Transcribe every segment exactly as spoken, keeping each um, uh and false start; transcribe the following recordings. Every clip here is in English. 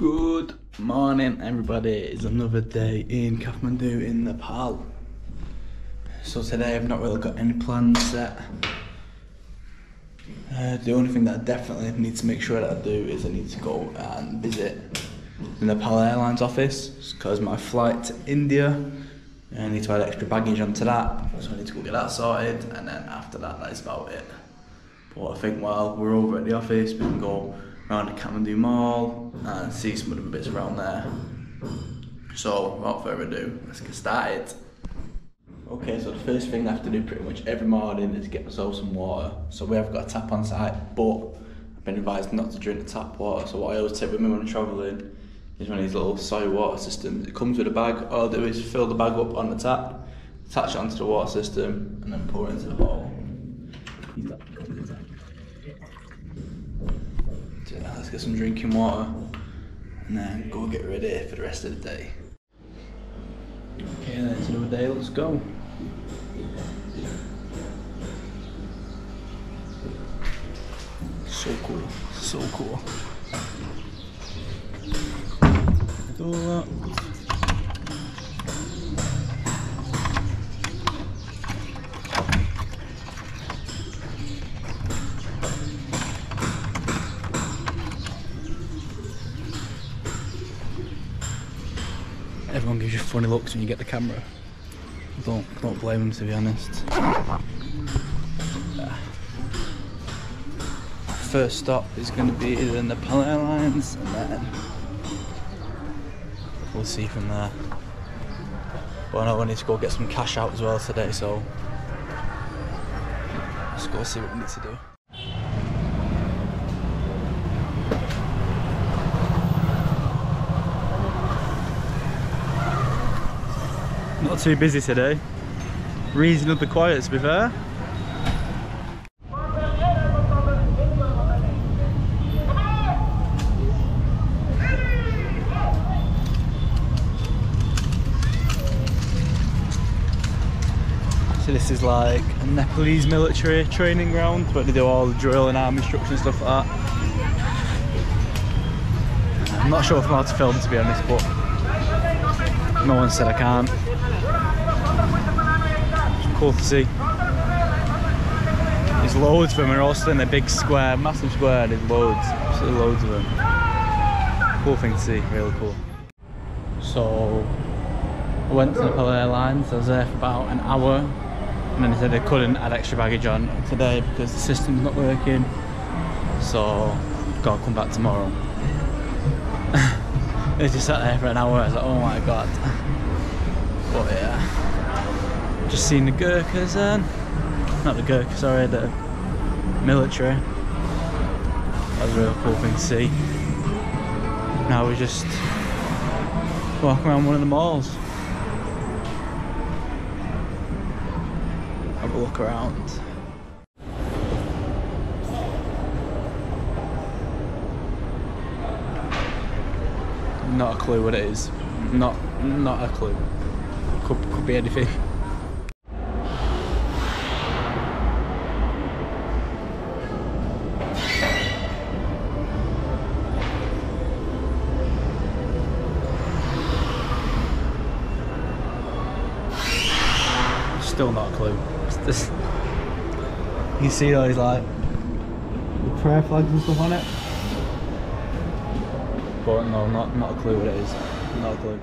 Good morning everybody, it's another day in Kathmandu in Nepal. So today I've not really got any plans set. Uh, the only thing that I definitely need to make sure that I do is I need to go and visit the Nepal Airlines office because my flight to India, I need to add extra baggage onto that, so I need to go get that sorted, and then after that, that is about it. But I think while we're over at the office, we can go around the Kathmandu Mall and see some of the bits around there. So without further ado, let's get started. Okay, so the first thing I have to do pretty much every morning is get myself some water. So we have got a tap on site, but I've been advised not to drink the tap water. So what I always take with me when I'm travelling is one of these little Sawyer water systems. It comes with a bag. All I do is fill the bag up on the tap, attach it onto the water system, and then pour it into the bowl. So let's get some drinking water and then go get ready for the rest of the day. Okay, then it's another day, let's go. So cool, so cool. Do all that. Everyone gives you funny looks when you get the camera. Don't don't blame them, to be honest. First stop is going to be the Nepal Airlines, and then we'll see from there. But I know I need to go get some cash out as well today, so let's go see what we need to do. Not too busy today. Reasonably quiet, to be fair. So this is like a Nepalese military training ground, where they do all the drill and arm instruction and stuff like that. I'm not sure if I'm allowed to film, to be honest, but no one said I can't. It's cool to see. There's loads of them, they're all still in a big square, massive square, there's loads, absolutely loads of them. Cool thing to see, really cool. So I went to Nepal Airlines, I was there for about an hour, and then they said they couldn't add extra baggage on today because the system's not working, so gotta come back tomorrow. They just sat there for an hour, I was like, oh my god. But yeah, just seen the Gurkhas then, not the Gurkhas, sorry, the military. That was a real cool thing to see. Now we just walk around one of the malls. Have a look around. Not a clue what it is. Not not a clue. Could could be anything. Still not a clue. It's just, you see those like the prayer flags and stuff on it. But no, not, not a clue what it is. Not a clue.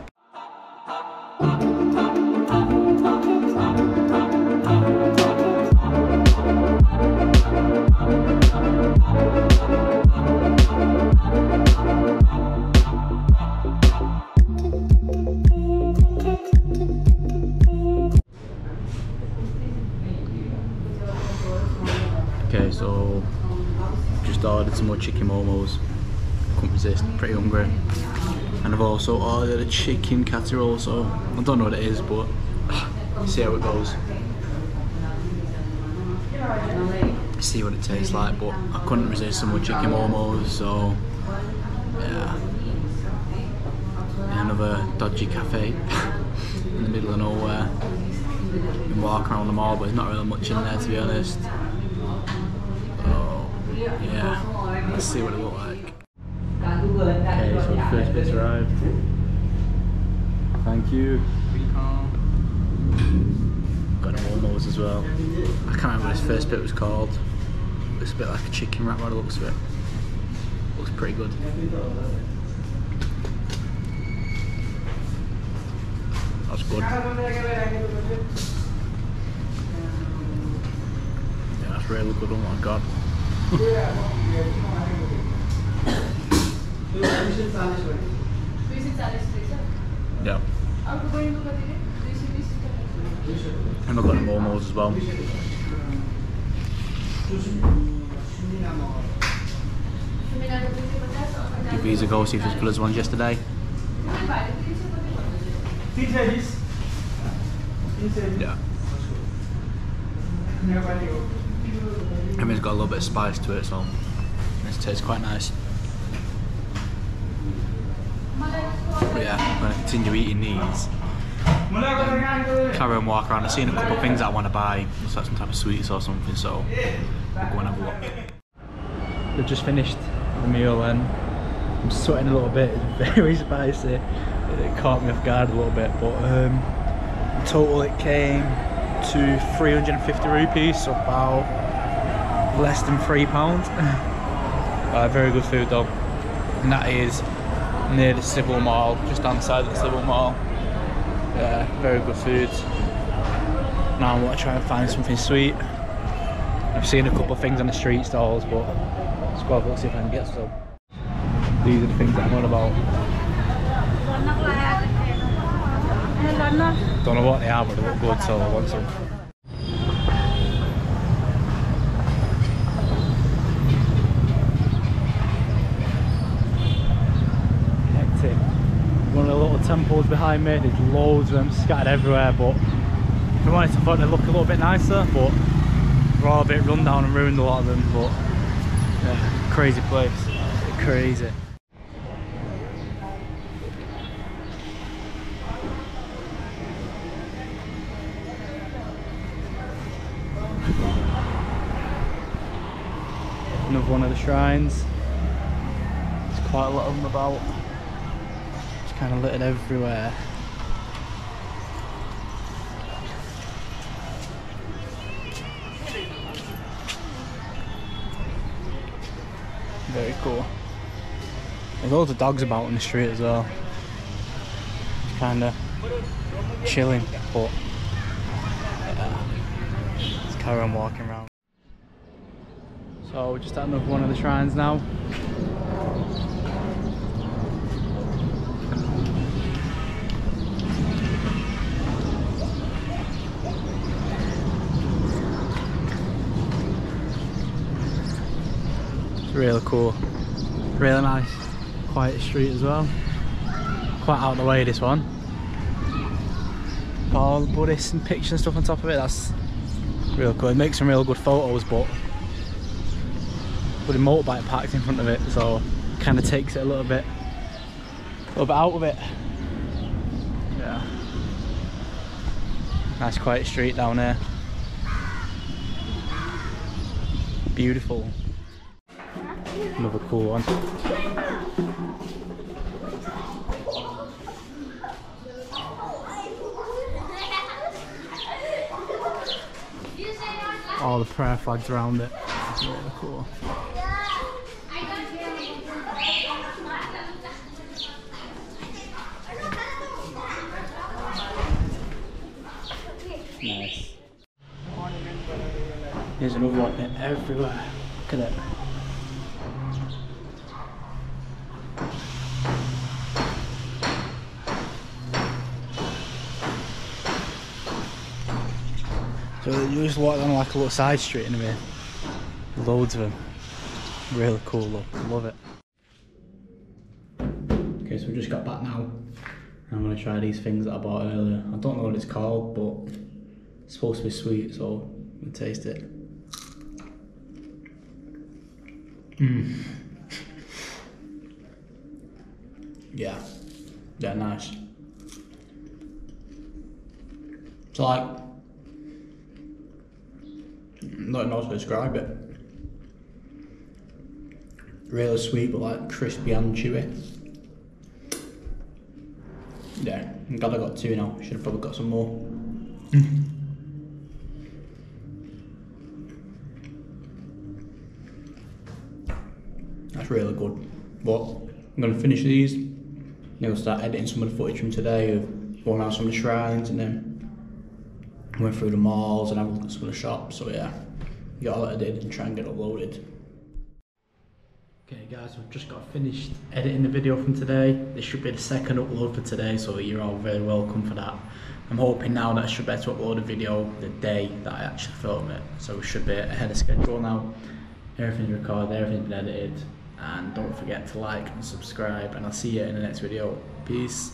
Okay, so just ordered some more chicken momos. Couldn't resist, pretty hungry. And I've also ordered a chicken casserole, so I don't know what it is, but see how it goes. See what it tastes like, but I couldn't resist some more chicken momos, so yeah. Another dodgy cafe in the middle of nowhere. Been walking around the mall, but there's not really much in there, to be honest. So yeah, let's see what it looks like. Okay, so the The express arrived. Thank you. Welcome. Got an old nose as well. I can't remember what this first bit was called. It's a bit like a chicken wrap by the looks of it. Looks pretty good. That's good. Yeah, that's really good, oh my god. Yeah. And I've got momos as well. Give these a go, see if it's as good as ones yesterday. Yeah. I mean, it's got a little bit of spice to it, so it tastes quite nice. But yeah, I'm going to continue eating these. Then carry on walk around. I've seen a couple of things I want to buy. Looks like some type of sweets or something, so we'll go and have a look. We've just finished the meal and I'm sweating a little bit. It's very spicy. It caught me off guard a little bit, but um, total it came to three hundred and fifty rupees, so about less than three pounds. uh, Very good food though, and that is near the Civil Mall, just outside the Civil Mall. Yeah, very good food. Now I want to try and find something sweet. I've seen a couple of things on the street stalls, but let's go have a look, see if I can get some. These are the things that I'm on about. Don't know what they are, but they look good, so I want some. One of the little temples behind me, there's loads of them scattered everywhere, but if I'm honest, I thought they look a little bit nicer, but they're all a bit run down and ruined, a lot of them. But yeah, crazy place, crazy. Another one of the shrines, there's quite a lot of them about. Kind of littered everywhere. Very cool. There's loads of dogs about on the street as well. Just kind of chilling, but yeah, just carry on walking around. So we're just at another one of the shrines now. Really cool, really nice, quiet street as well. Quite out of the way, this one. Got all the Buddhists and pictures and stuff on top of it. That's real cool. It makes some real good photos, but with a motorbike parked in front of it, so kind of takes it a little bit, a little bit out of it. Yeah, nice quiet street down there. Beautiful. Another cool one. All the prayer flags around it. That's really cool. Nice. Here's another one everywhere. Look at it. You just walk down like a little side street in here. Loads of them. Really cool look, love it. Okay, so we just got back now. I'm gonna try these things that I bought earlier. I don't know what it's called, but it's supposed to be sweet, so I'm gonna taste it. Mmm. Yeah. Yeah, nice. It's like, I don't know how to describe it. Really sweet, but like crispy and chewy. Yeah, I'm glad I got two now. Should have probably got some more. That's really good. But I'm going to finish these. And then we'll start editing some of the footage from today of going around some of the shrines, and then I went through the malls and have a look at some of the shops. So yeah, get all that edited and try and get it uploaded. Okay guys, we've just got finished editing the video from today. This should be the second upload for today, so you're all very welcome for that. I'm hoping now that I should be able to upload a video the day that I actually film it. So we should be ahead of schedule now. Everything's recorded, everything's been edited. And don't forget to like and subscribe, and I'll see you in the next video. Peace.